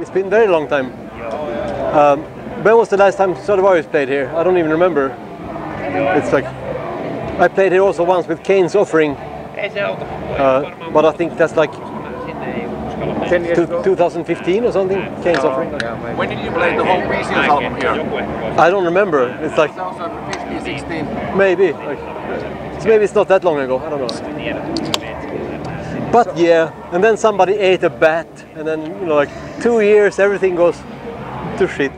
It's been a very long time. When was the last time Stratovarius played here? I don't even remember. It's like, I played here also once with Kane's Offering, but I think that's like 2015 or something. Kane's Offering. When did you play the whole Reasons album here? I don't remember. It's like maybe, like, so maybe it's not that long ago. I don't know. But yeah, and then somebody ate a bat, and then, you know, like 2 years, everything goes to shit.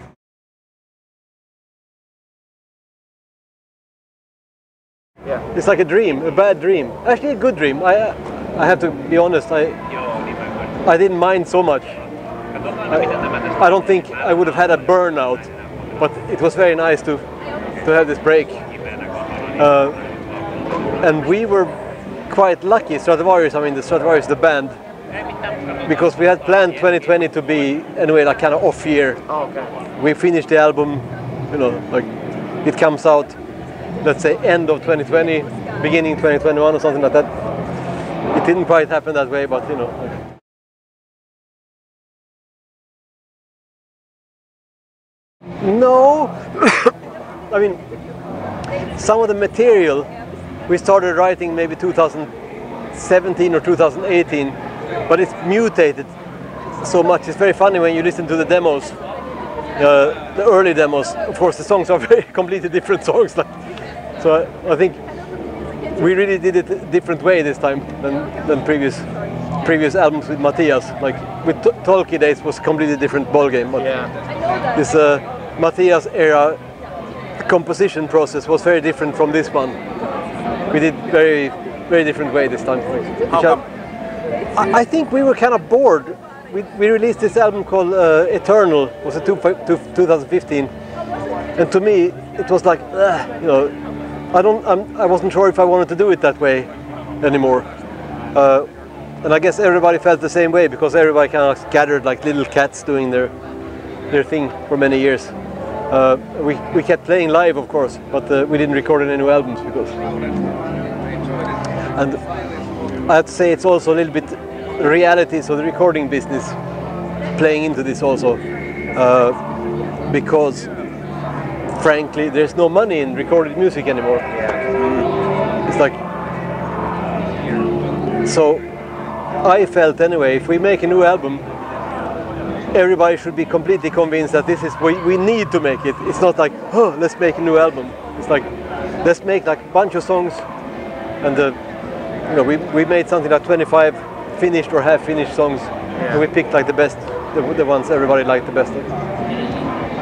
Yeah. It's like a dream, a bad dream. Actually, a good dream. I have to be honest. I didn't mind so much. I don't think I would have had a burnout, but it was very nice to have this break. And we were quite lucky, Stratovarius. I mean, the Stratovarius, the band, because we had planned 2020 to be anyway like kind of off year. Oh, okay. We finished the album, you know, like it comes out, let's say, end of 2020, beginning 2021 or something like that. It didn't quite happen that way, but you know. Like, no, I mean, some of the material we started writing maybe 2017 or 2018, but it's mutated so much. It's very funny when you listen to the demos, the early demos. Of course, the songs are very completely different songs. Like, so I think we really did it a different way this time than previous albums with Matias. Like with Tolkki days was a completely different ballgame. Yeah. This Matias era composition process was very different from this one. We did very different way this time. I think we were kind of bored. We released this album called Eternal. It was a 2015, and to me it was like, you know, I wasn't sure if I wanted to do it that way anymore. And I guess everybody felt the same way, because everybody kind of gathered like little cats doing their thing for many years. We kept playing live, of course, but we didn't record any new albums because. And I have to say it's also a little bit realities of the recording business playing into this also, because frankly there's no money in recorded music anymore. It's like, so I felt anyway, if we make a new album, everybody should be completely convinced that this is we need to make it. It's not like, oh, let's make a new album. It's like, let's make like a bunch of songs, and you know, we made something like 25 finished or half finished songs, and we picked like the best, the ones everybody liked the best.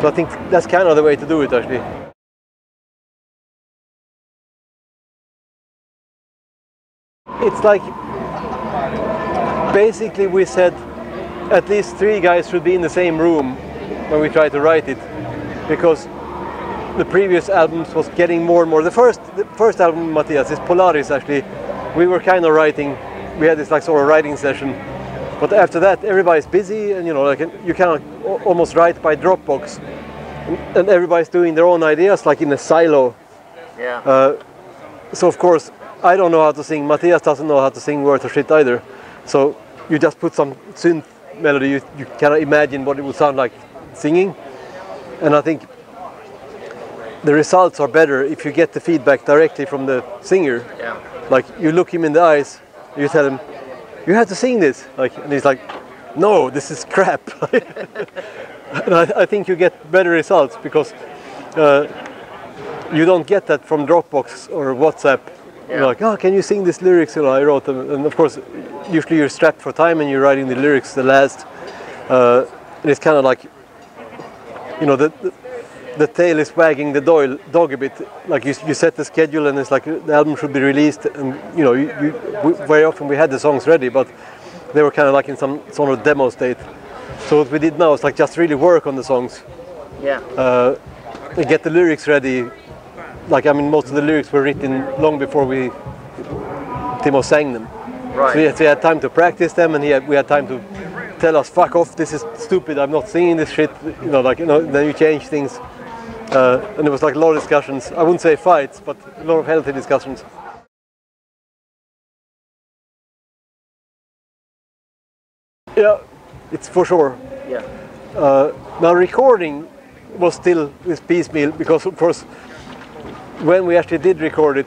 So I think that's kind of the way to do it actually. It's like, basically we said at least 3 guys should be in the same room when we tried to write it, because the previous albums was getting more and more. The first album, Matias, is Polaris actually. We were kind of writing, we had this like sort of writing session, but after that everybody's busy, and you know, like you cannot almost write by Dropbox, and everybody's doing their own ideas like in a silo. Yeah. So of course I don't know how to sing, Matias doesn't know how to sing worth of shit either. So you just put some synth melody, you cannot imagine what it would sound like singing. And I think the results are better if you get the feedback directly from the singer. Yeah. Like you look him in the eyes, you tell him, you have to sing this. Like, and he's like, no, this is crap. And I think you get better results, because you don't get that from Dropbox or WhatsApp. Yeah. You're like, oh, can you sing these lyrics? You know, I wrote them, and of course, usually you're strapped for time and you're writing the lyrics the last. And it's kind of like, you know, the tail is wagging the dog a bit. Like you set the schedule, and it's like the album should be released, and you know, very often we had the songs ready, but they were kind of like in some sort of demo state. So what we did now is like just really work on the songs. Yeah. And get the lyrics ready. Like, I mean, most of the lyrics were written long before Timo sang them. Right. So he had time to practice them, and we had time to tell us, fuck off, this is stupid, I'm not singing this shit, you know, like, you know, then you change things. And it was like a lot of discussions, I wouldn't say fights, but a lot of healthy discussions. Yeah, it's for sure. Yeah. Now recording was still with piecemeal, because of course when we actually did record it,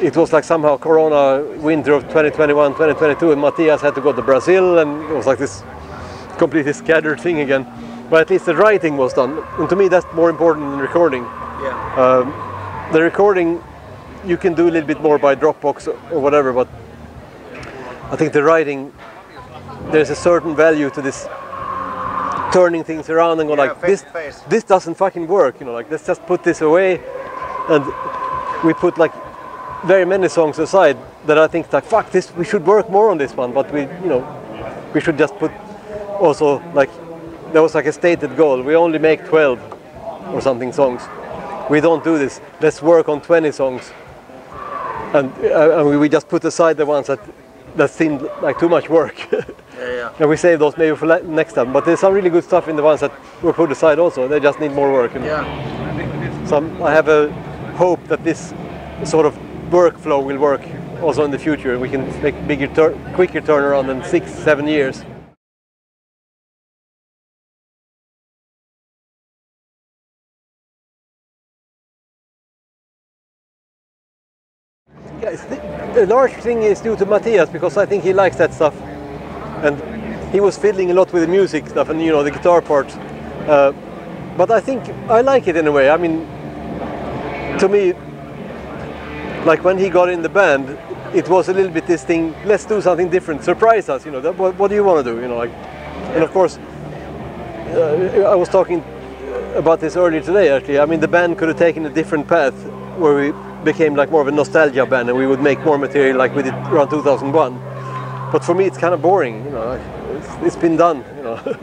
it was like somehow Corona winter of 2021, 2022, and Matias had to go to Brazil, and it was like this completely scattered thing again. But at least the writing was done, and to me that's more important than recording. Yeah. The recording you can do a little bit more by Dropbox or whatever, but I think the writing, there's a certain value to this turning things around and go, yeah, like this doesn't fucking work, you know, like let's just put this away. And we put like very many songs aside that I think like, fuck this, we should work more on this one, but we, you know, we should just put also like, there was like a stated goal, we only make 12 or something songs. We don't do this, let's work on 20 songs. And we just put aside the ones that seemed like too much work. Yeah, yeah. And we save those maybe for next time. But there's some really good stuff in the ones that were put aside also. They just need more work. And yeah. Some, I have a hope that this sort of workflow will work also in the future. We can make bigger, quicker turnaround in 6-7 years. The large thing is due to Matias, because I think he likes that stuff, and he was fiddling a lot with the music stuff and, you know, the guitar parts, but I think I like it in a way. I mean, to me, like when he got in the band, it was a little bit this thing, let's do something different, surprise us, you know, what do you want to do, you know, like. And of course, I was talking about this earlier today actually. I mean, the band could have taken a different path where we became like more of a nostalgia band, and we would make more material like we did around 2001. But for me it's kind of boring, you know, like it's been done, you know.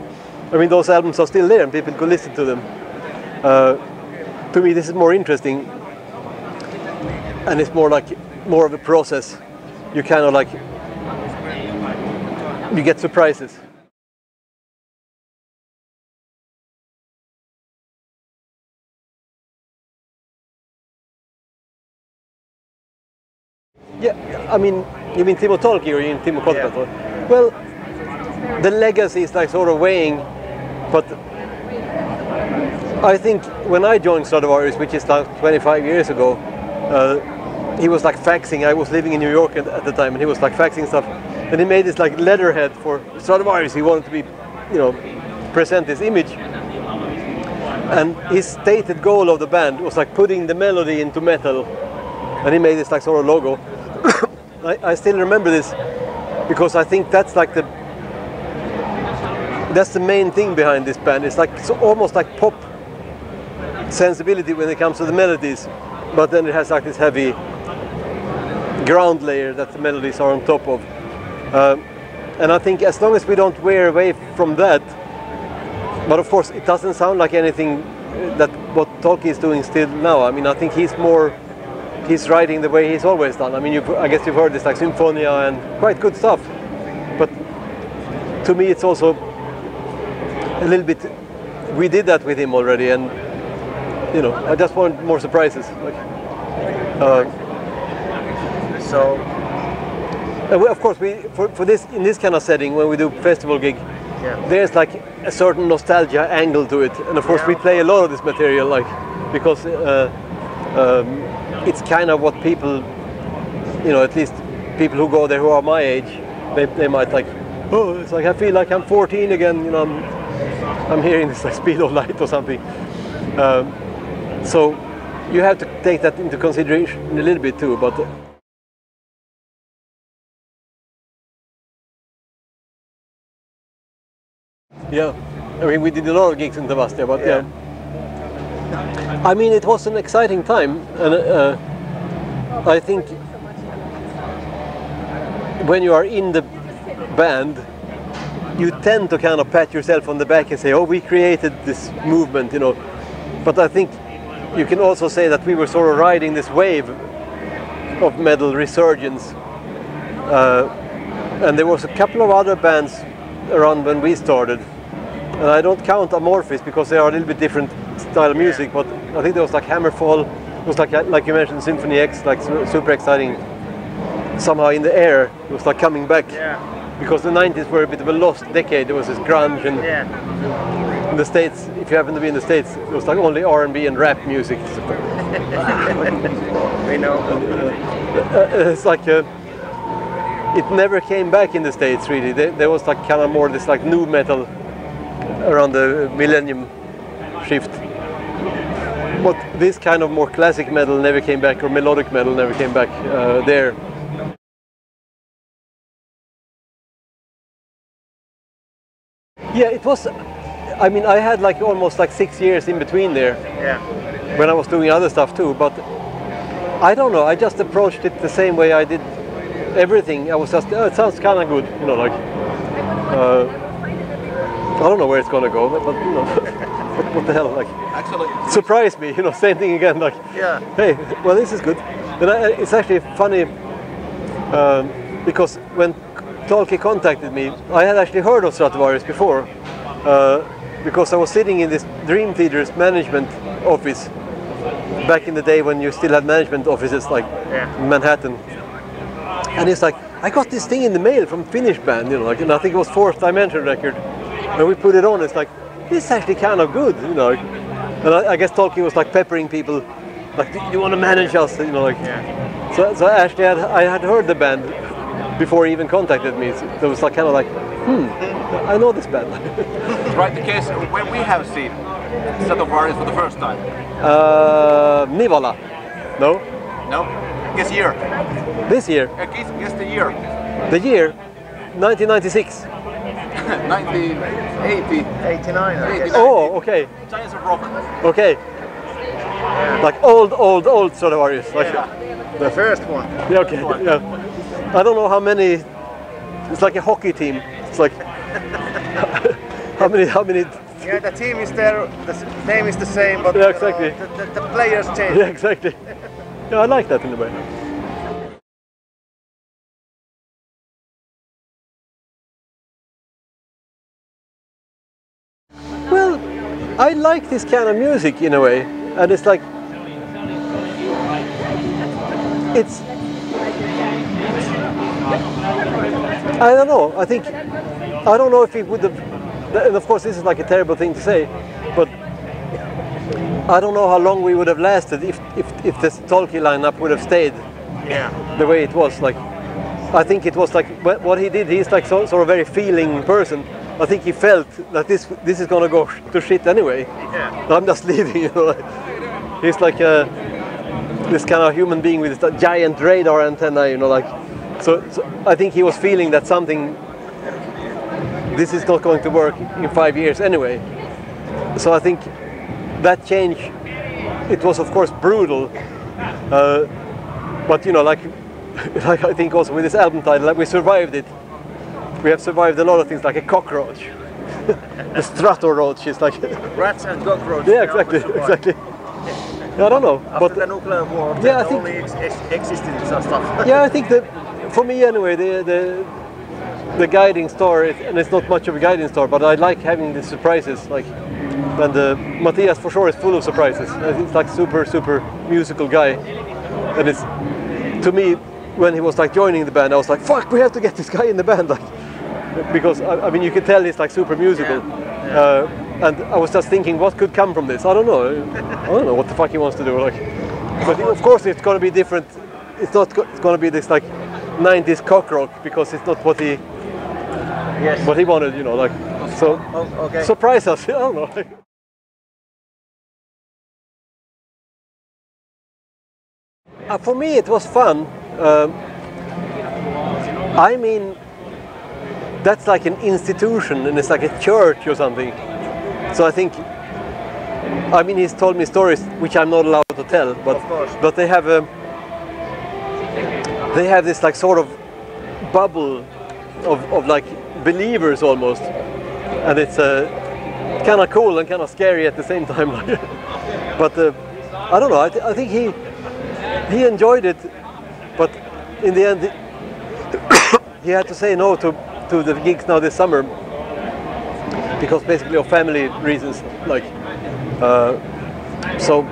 I mean, those albums are still there and people could listen to them. To me this is more interesting, and it's more like more of a process. You kind of like, you get surprises. Yeah, I mean, you mean Timo Tolkki or you mean Timo Kotipelto? Yeah. Well, the legacy is like sort of weighing, but I think when I joined Stratovarius, which is like 25 years ago, he was like faxing. I was living in New York at the time, and he was like faxing stuff, and he made this like letterhead for Stratovarius. He wanted to be, you know, present this image, and his stated goal of the band was like putting the melody into metal, and he made this like sort of logo. I still remember this, because I think that's like that's the main thing behind this band. It's like, it's almost like pop sensibility when it comes to the melodies, but then it has like this heavy ground layer that the melodies are on top of. And I think as long as we don't wear away from that, but of course it doesn't sound like anything that what Tolkki is doing still now. I mean, I think he's writing the way he's always done. I mean, I guess you've heard this like Symphonia and quite good stuff, but to me it's also a little bit, we did that with him already, and you know, I just want more surprises. Like, of course, for this, in this kind of setting when we do festival gig, yeah, there's like a certain nostalgia angle to it, and of course, yeah, we play a lot of this material, like, because it's kind of what people, you know, at least people who go there who are my age, they might like, oh, it's like I feel like I'm 14 again, you know, I'm hearing this like Speed of Light or something. So you have to take that into consideration a little bit too. But yeah, I mean, we did a lot of gigs in Tavastia, but yeah. I mean, it was an exciting time, and I think when you are in the band, you tend to kind of pat yourself on the back and say, oh, we created this movement, you know. But I think you can also say that we were sort of riding this wave of metal resurgence, and there was a couple of other bands around when we started, and I don't count Amorphis because they are a little bit different style of music, but I think there was like Hammerfall, it was like you mentioned Symphony X, like super exciting, somehow in the air, it was like coming back. Yeah. because the 90s were a bit of a lost decade. There was this grunge, and in the States, if you happen to be in the States, it was like only R&B and rap music. We know. It's like it never came back in the States really. There was like kind of more this like new metal around the millennium shift. But this kind of more classic metal never came back, or melodic metal never came back there. Yeah, it was, I mean, I had like almost like 6 years in between there, when I was doing other stuff too, but I don't know, I just approached it the same way I did everything. I was just, oh, it sounds kind of good, you know, like, I don't know where it's gonna go, but you know. What the hell, like, actually, surprise me, you know, same thing again, like, hey, well, this is good. And it's actually funny, because when Tolkki contacted me, I had actually heard of Stratovarius before, because I was sitting in this Dream Theater's management office, back in the day when you still had management offices, like, in Manhattan. And it's like, I got this thing in the mail from Finnish band, you know, like, and I think it was Fourth Dimension record. And we put it on, it's like, this is actually kind of good, you know. And I guess Tolkki was like peppering people, like, do you want to manage us, you know, like. So actually I had heard the band before he even contacted me. So it was like kind of like, I know this band. Right, because when we have seen Stratovarius for the first time. Nivala. No? No. Guess year. This year. Guess the year. The year, 1996. 1989. Oh, okay. Giants of Rock. Okay. Like old Stratovarius. Like the first one. Yeah, okay. Yeah. I don't know how many. It's like a hockey team. It's like how many. Yeah, the team is there. The name is the same, but yeah, exactly. The players change. Yeah, exactly. Yeah, I like that in a way. I like this kind of music in a way, and it's like, it's, I don't know, I think, I don't know if it would have, and of course this is like a terrible thing to say, but I don't know how long we would have lasted if this Tolkki lineup would have stayed the way it was. Like, I think it was like, what he did, he's like sort of very feeling person. I think he felt that this is gonna go to shit anyway. I'm just leaving, you know. He's like this kind of human being with this giant radar antenna, you know, like. So I think he was feeling that something, this is not going to work in 5 years anyway. So I think that change, it was of course brutal, but you know, like I think also with this album title, like, we survived it. We have survived a lot of things, like a cockroach. The Strato-roach is like... Rats and cockroaches. Yeah, exactly. I don't know. After the nuclear war, yeah, I think only existed in some stuff. Yeah, I think that, for me anyway, the guiding star, and it's not much of a guiding star, but I like having these surprises. Like, and Matias for sure is full of surprises. He's like super, super musical guy. And it's, to me, when he was like joining the band, I was like, fuck, we have to get this guy in the band. Like, because I mean, you could tell he's like super musical, and I was just thinking, what could come from this? I don't know. I don't know what the fuck he wants to do. Like, but of course it's gonna be different. It's not. It's gonna be this like '90s cock rock, because it's not what he what he wanted. You know, like, so surprise us. I don't know. For me, it was fun. I mean, that's like an institution, and it's like a church or something. So I think, I mean, he's told me stories which I'm not allowed to tell, but they have a, they have this like sort of bubble of like believers almost, and it's kind of cool and kind of scary at the same time. But I don't know. I think he enjoyed it, but in the end he had to say no to the gigs now this summer, because basically of family reasons, like, so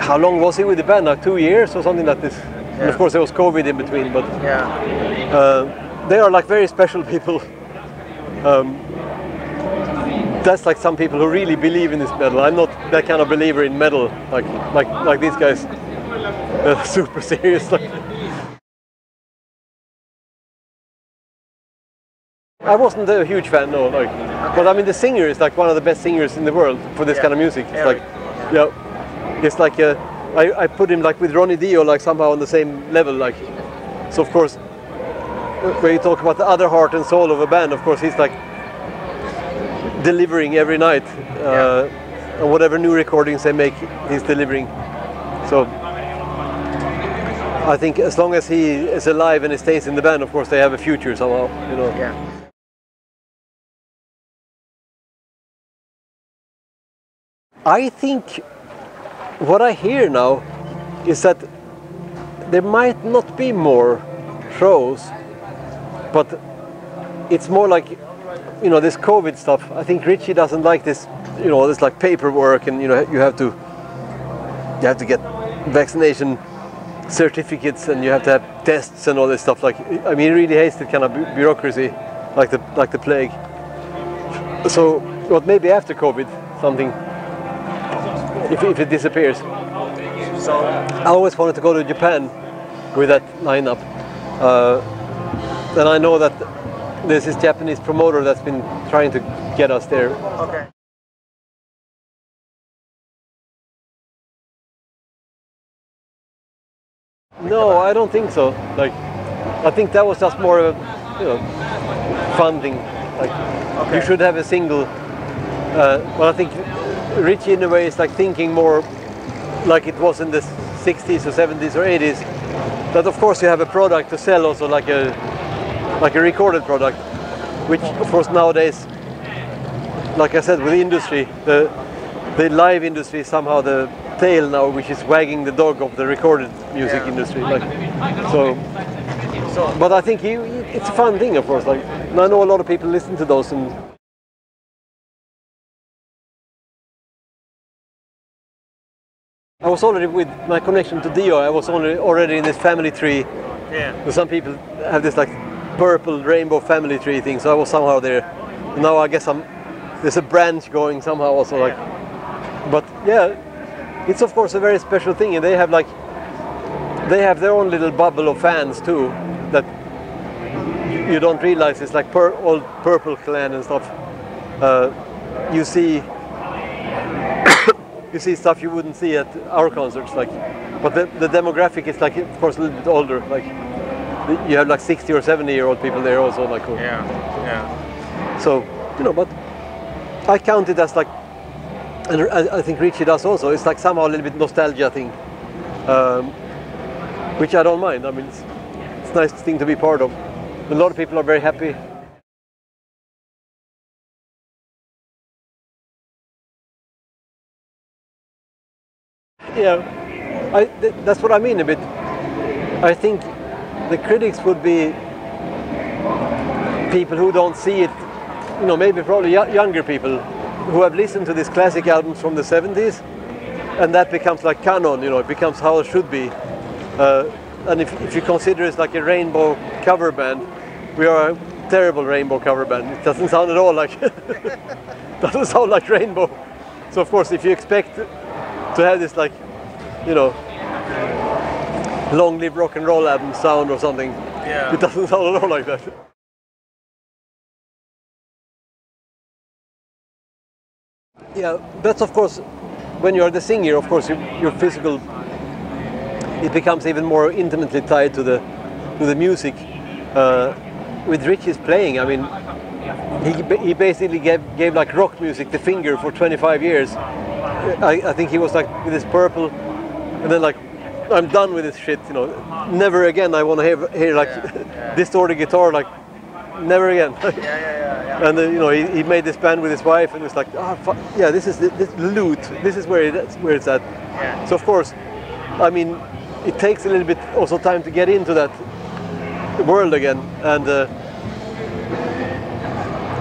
how long was he with the band? Like 2 years or something like this. And of course there was COVID in between, but they are like very special people. That's like some people who really believe in this metal. I'm not that kind of believer in metal, like these guys. They're super serious. I wasn't a huge fan, no. But I mean, the singer is like one of the best singers in the world for this kind of music. It's Eric. I put him like with Ronnie Dio, like somehow on the same level. So of course, when you talk about the other heart and soul of a band, of course he's like delivering every night, and whatever new recordings they make, he's delivering. So I think as long as he is alive and he stays in the band, of course they have a future somehow, you know. Yeah. I think what I hear now is that there might not be more shows, but it's more like, you know, this COVID stuff. I think Ritchie doesn't like this, you know, this like paperwork, and you know, you have to get vaccination certificates and you have to have tests and all this stuff. Like, I mean, he really hates that kind of bureaucracy, like the plague. So, what maybe after COVID, something, if it disappears. I always wanted to go to Japan with that lineup. And I know that there's this Japanese promoter that's been trying to get us there. Okay. No, I don't think so. Like, I think that was just more of a, you know, fun thing. Like, okay. You should have a single. Well, I think Ritchie in a way is like thinking more like it was in the 60s or 70s or 80s. That of course you have a product to sell also, like a recorded product, which of course nowadays, like I said, with the industry, the live industry is somehow the tail now, which is wagging the dog of the recorded music industry. But I think it's a fun thing, of course. Like, and I know a lot of people listen to those. And I was already, with my connection to Dio, I was already in this family tree. Yeah. Some people have this like purple rainbow family tree thing, so I was somehow there. Now I guess there's a branch going somehow also. Yeah. But yeah, it's of course a very special thing, and they have their own little bubble of fans too that you don't realize. It's like old Purple Clan and stuff. You see. You see stuff you wouldn't see at our concerts, but the demographic is like, of course, a little bit older. Like, you have like 60 or 70-year-old people there also, like. Yeah, yeah. So, you know, but I count it as like, and I think Ritchie does also. It's like somehow a little bit nostalgia thing, which I don't mind. I mean, it's a nice thing to be part of. A lot of people are very happy. Yeah, that's what I mean a bit. I think the critics would be people who don't see it, you know, maybe probably younger people who have listened to these classic albums from the 70s, and that becomes like canon, you know, it becomes how it should be. And if you consider it's like a Rainbow cover band, we are a terrible Rainbow cover band. It doesn't sound at all like, doesn't sound like Rainbow. So of course, if you expect to have this, like, you know, long live rock and roll album sound or something, it doesn't sound at all like that. Yeah, that's of course, when you're the singer, of course, your physical, it becomes even more intimately tied to the music. With Ritchie's playing, I mean, he basically gave like rock music the finger for 25 years. I think he was like with this purple, and then like, I'm done with this shit, you know. Never again I want to hear like distorted guitar, like never again. And then, you know, he made this band with his wife, and it was like, this is this lute. This is where it's at. Yeah. So of course, I mean, it takes a little bit also time to get into that world again. And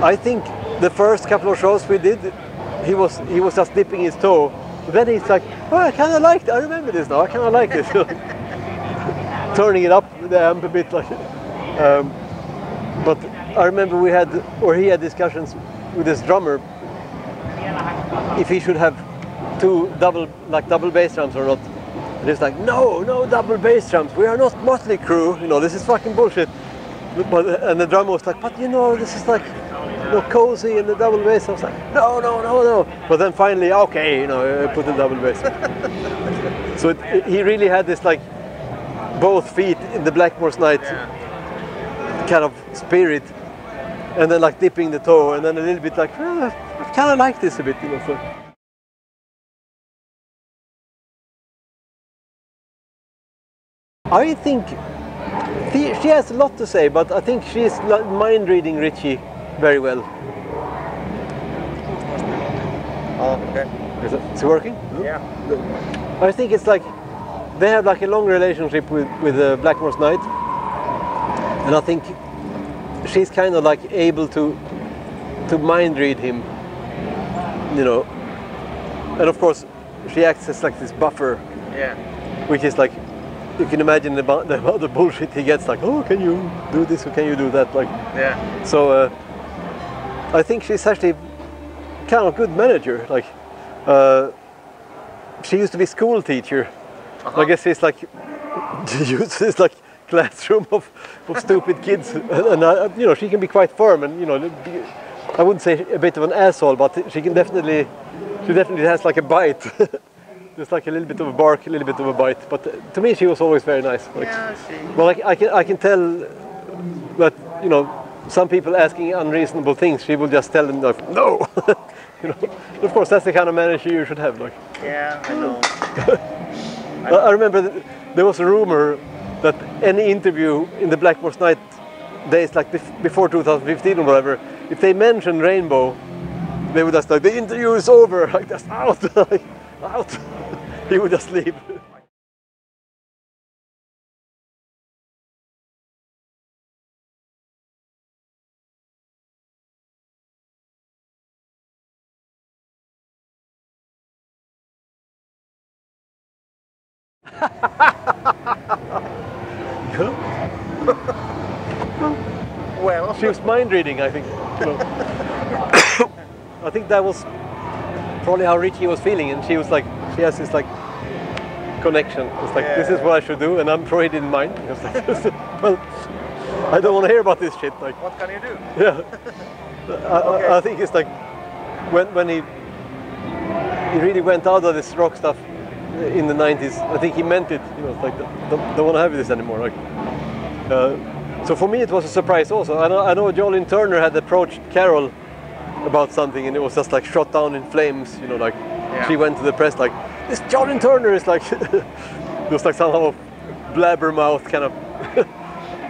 I think the first couple of shows we did, he was just dipping his toe. Then he's like, oh, I kind of like it. I remember this now. I kind of like this. Turning it up the amp a bit, But I remember we had, or he had discussions with this drummer, if he should have double bass drums or not. And it's like, no double bass drums. We are not Motley Crue. You know, this is fucking bullshit. And the drummer was like, but you know, this is like, you know, cozy and the double bass. I was like, no. But then finally, okay, you know, I put in double bass. So he really had this like both feet in the Blackmore's Night kind of spirit, and then like dipping the toe, and then a little bit like, I kind of like this a bit, you know. So. I think she has a lot to say, but I think she's mind reading Ritchie very well. Oh, okay. Is it working? Yeah. I think it's like they have like a long relationship with Blackmore's Night, and I think she's kind of like able to mind read him, you know. And of course, she acts as like this buffer, which is like. You can imagine about the bullshit he gets, like, oh, can you do this or can you do that, like. Yeah. So I think she's actually kind of a good manager. Like, she used to be school teacher. Uh-huh. I guess she's like, she uses like classroom of stupid kids, and you know, she can be quite firm, and you know, I wouldn't say a bit of an asshole, but she can definitely, has like a bite. There's like a little bit of a bark, a little bit of a bite, but to me she was always very nice. Like, yeah, well, like, I can tell that, you know, some people asking unreasonable things, she will just tell them like, no, you know. Of course, that's the kind of manager you should have. Like, yeah, I know. I remember there was a rumor that any interview in the Blackmore's Night days, like before 2015 or whatever, if they mentioned Rainbow, they would just like, the interview is over, like that's out. Like, out. He would just leave. Well, she was mind reading, I think. Well, I think that was probably how Ritchie was feeling, and she was like, she has this like connection. It's like, this is what I should do, and I'm sure he didn't mind. He was like, well, I don't want to hear about this shit. Like, what can you do? Yeah, okay. I think it's like when he really went out of this rock stuff in the '90s. I think he meant it. You know, it's like, don't want to have this anymore. Like, so for me, it was a surprise also. I know Joe Lynn Turner had approached Carol about something, and it was just like shot down in flames, you know, like. Yeah. She went to the press like, this Joe Lynn Turner is like, it was like somehow Blabbermouth kind of,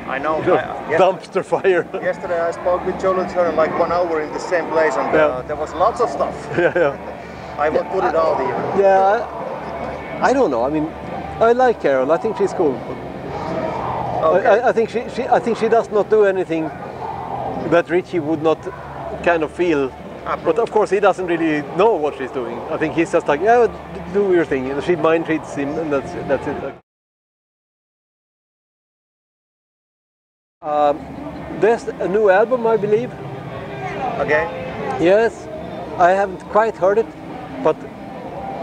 I know, you know, dumpster fire. Yesterday I spoke with Joe Lynn Turner like 1 hour in the same place, and there was lots of stuff. Yeah. I would put it all even. Yeah, I don't know. I mean, I like Carol. I think she's cool. Okay. I think she does not do anything that Ritchie would not kind of feel. But of course, he doesn't really know what she's doing. I think he's just like, yeah, do your thing. And she mind treats him, and that's it. There's a new album, I believe. Okay. Yes, I haven't quite heard it, but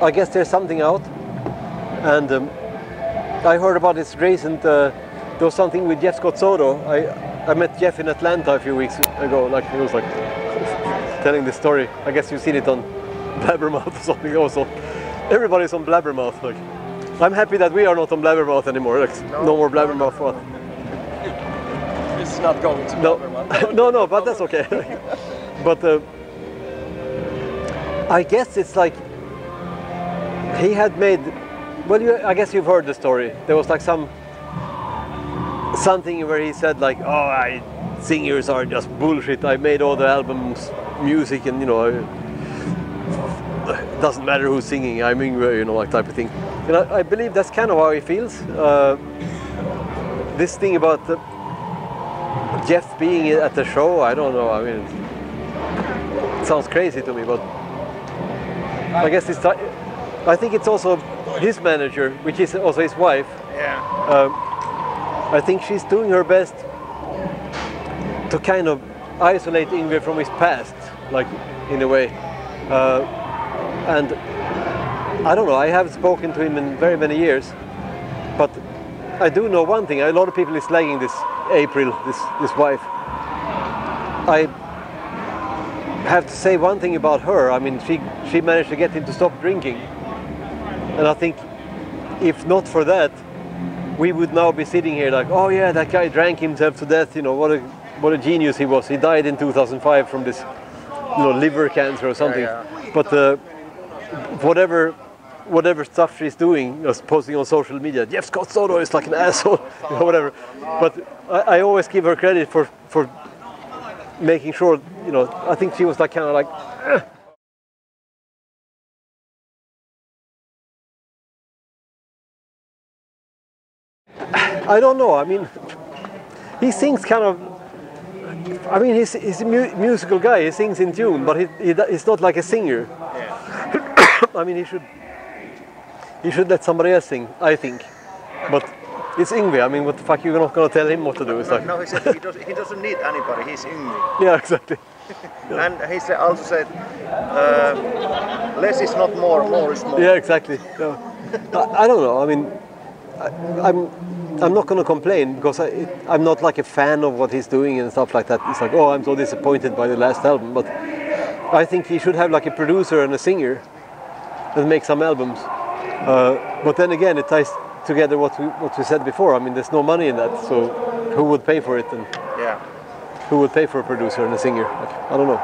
I guess there's something out. And I heard about this recent. There was something with Jeff Scott Soto. I met Jeff in Atlanta a few weeks ago. Like, he was like telling this story. I guess you've seen it on Blabbermouth or something also. Everybody's on Blabbermouth. Like, I'm happy that we are not on Blabbermouth anymore. Like, no more Blabbermouth. What? No. It's not going to Blabbermouth. No, but that's okay. But I guess it's like he had made. Well, I guess you've heard the story. There was like something where he said like, singers are just bullshit. I made all the albums, music, and you know, it doesn't matter who's singing. I mean, you know, like type of thing. And I believe that's kind of how he feels. This thing about Jeff being at the show, I don't know. I mean, it sounds crazy to me, but I guess it's. I think it's also his manager, which is also his wife. Yeah. I think she's doing her best to kind of isolate Yngwie from his past, like, in a way. And I don't know, I haven't spoken to him in very many years, but I do know one thing, a lot of people is slagging this April, this wife. I have to say one thing about her, I mean, she managed to get him to stop drinking. And I think, if not for that, we would now be sitting here like, oh yeah, that guy drank himself to death, you know, what a genius he was. He died in 2005 from this, you know, liver cancer or something. Yeah, yeah. But whatever stuff she's doing, just posting on social media, Jeff Scott Soto is like an asshole, you know, whatever. But I always give her credit for making sure, you know, I think she was like kind of like, eh. I don't know, I mean, he sings kind of, I mean, he's a musical guy, he sings in tune, but he's not like a singer. Yeah. I mean, he should let somebody else sing, I think. But it's Yngwie, I mean, what the fuck, you're not going to tell him what to do. It's no, like... no, exactly. he doesn't need anybody, he's Yngwie. Yeah, exactly. Yeah. And he also said, less is not more, more is more. Yeah, exactly. Yeah. I don't know, I mean, I'm not going to complain because I'm not like a fan of what he's doing and stuff like that. It's like, oh, I'm so disappointed by the last album, but I think he should have like a producer and a singer that make some albums. But then again, it ties together what we said before. I mean, there's no money in that, so who would pay for it? And yeah, who would pay for a producer and a singer? Like, I don't know.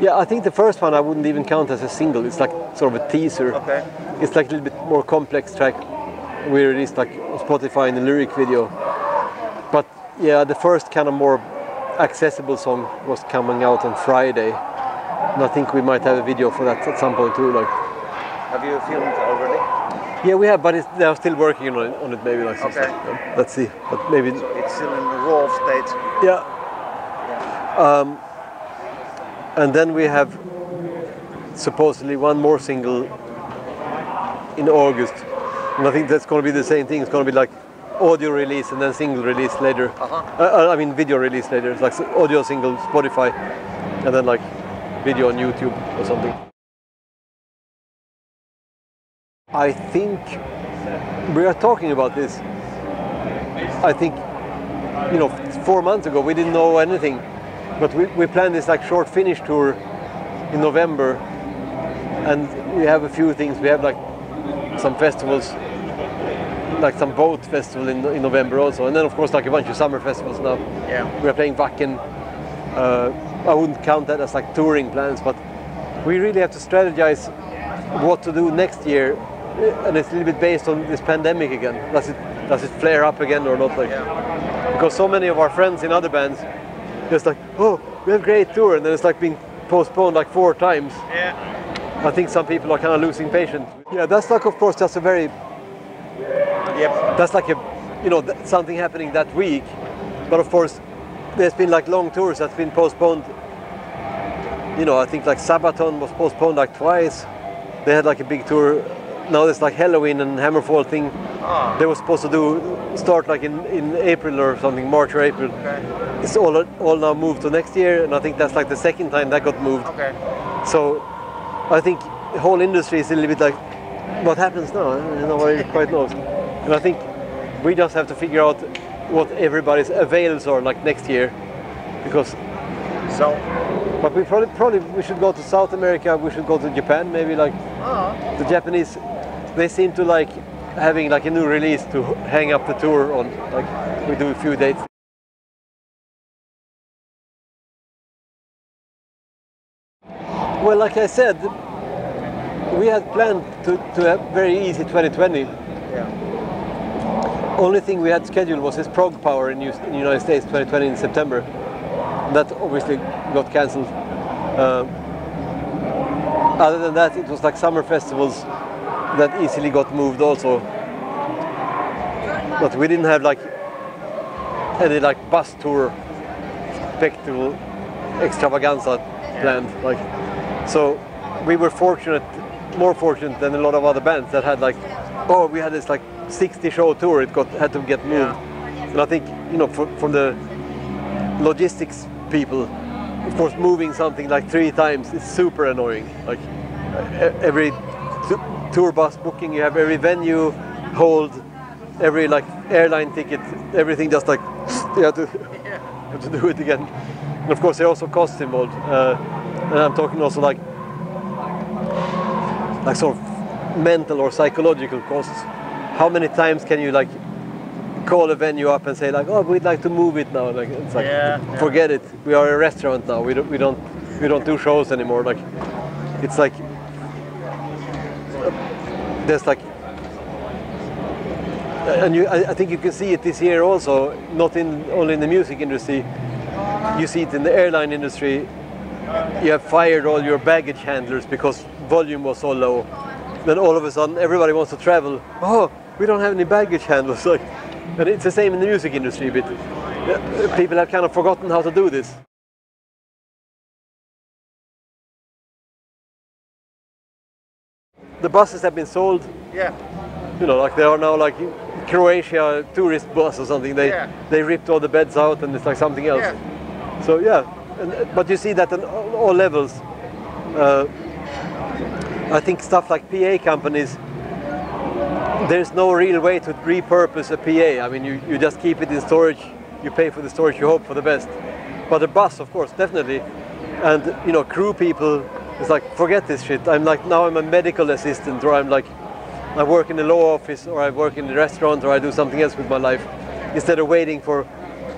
Yeah, I think the first one I wouldn't even count as a single. It's like sort of a teaser. Okay. It's like a little bit more complex track. We released like on Spotify in the lyric video. But yeah, the first kind of more accessible song was coming out on Friday. And I think we might have a video for that at some point too. Like, have you filmed already? Yeah, we have, but they are still working on it. Maybe like okay. Stuff. Let's see. But maybe so it's still in the raw state. Yeah. Yeah. And then we have supposedly one more single in August. And I think that's going to be the same thing. It's going to be like audio release and then single release later. I mean video release later. It's like audio single, Spotify, and then like video on YouTube or something. I think we are talking about this. I think, you know, 4 months ago we didn't know anything. But we planned this like short Finnish tour in November, and we have a few things. We have like some festivals, like some boat festival in November also, and then of course like a bunch of summer festivals now. Yeah. We are playing Wacken. I wouldn't count that as like touring plans, but we really have to strategize what to do next year, and it's a little bit based on this pandemic again. Does it flare up again or not? Like, yeah. Because so many of our friends in other bands. Just like, oh, we have a great tour, and then it's like being postponed like 4 times. Yeah. I think some people are kind of losing patience. Yeah, that's like, of course, just a very, yep. That's like a, you know, something happening that week. But of course, there's been like long tours that's been postponed. You know, I think like Sabaton was postponed like twice. They had like a big tour. Now there's like Halloween and Hammerfall thing. Oh. They were supposed to start like in April or something, March or April. Okay. It's all now moved to next year, and I think that's like the second time that got moved. Okay. So I think the whole industry is a little bit like, what happens now? Nobody quite knows. And I think we just have to figure out what everybody's avails are like next year, because. So. But we probably we should go to South America. We should go to Japan maybe like. Oh. The Japanese, they seem to like having like a new release to hang up the tour on. Like we do a few dates. Well, like I said, we had planned to have very easy 2020. Yeah. Only thing we had scheduled was this ProgPower in the United States 2020 in September. That obviously got cancelled. Other than that, it was like summer festivals that easily got moved also. But we didn't have like any like bus tour spectacle extravaganza planned. Yeah. Like. So we were fortunate, more fortunate than a lot of other bands that had like, oh, we had this like 60 show tour, it had to get moved. Yeah. And I think, you know, from the logistics people, of course, moving something like 3 times is super annoying. Like every tour bus booking, you have every venue hold, every like airline ticket, everything just like you have to, do it again. And of course, there are also costs involved. And I'm talking also like sort of mental or psychological costs. How many times can you like call a venue up and say like, oh, we'd like to move it now? Like, it's like, forget it. We are a restaurant now. We don't do shows anymore. Like, it's like there's like, and I think you can see it this year also. Not only in the music industry. You see it in the airline industry. You have fired all your baggage handlers because volume was so low. Then all of a sudden everybody wants to travel. Oh, we don't have any baggage handlers. Like, and it's the same in the music industry a bit. People have kind of forgotten how to do this. The buses have been sold. Yeah. You know, like there are now like Croatia tourist bus or something. They ripped all the beds out and it's like something else. Yeah. So yeah, but you see that on all levels. I think stuff like PA companies, there's no real way to repurpose a PA. I mean, you just keep it in storage, you pay for the storage, you hope for the best. But a bus, of course, definitely. And, you know, crew people, it's like, forget this shit. I'm like, now I'm a medical assistant, or I'm like, I work in the law office, or I work in the restaurant, or I do something else with my life, instead of waiting for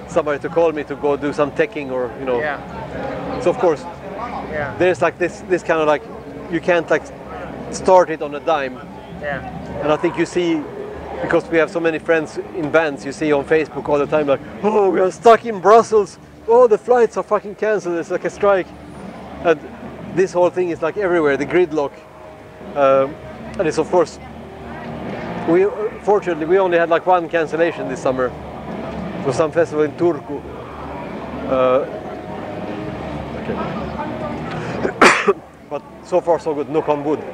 somebody to call me to go do some teching or, you know. Yeah. So, of course, there's like this kind of like, you can't like start it on a dime. Yeah. And I think you see, because we have so many friends in bands, you see on Facebook all the time like, oh, we are stuck in Brussels. Oh, the flights are fucking cancelled. It's like a strike. And this whole thing is like everywhere, the gridlock. And it's of course, fortunately, we only had like 1 cancellation this summer. It was some festival in Turku. But so far so good, knock on wood.